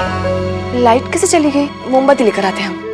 Light कैसे चली गई? मोमबत्ती लेकर आते हैं हम।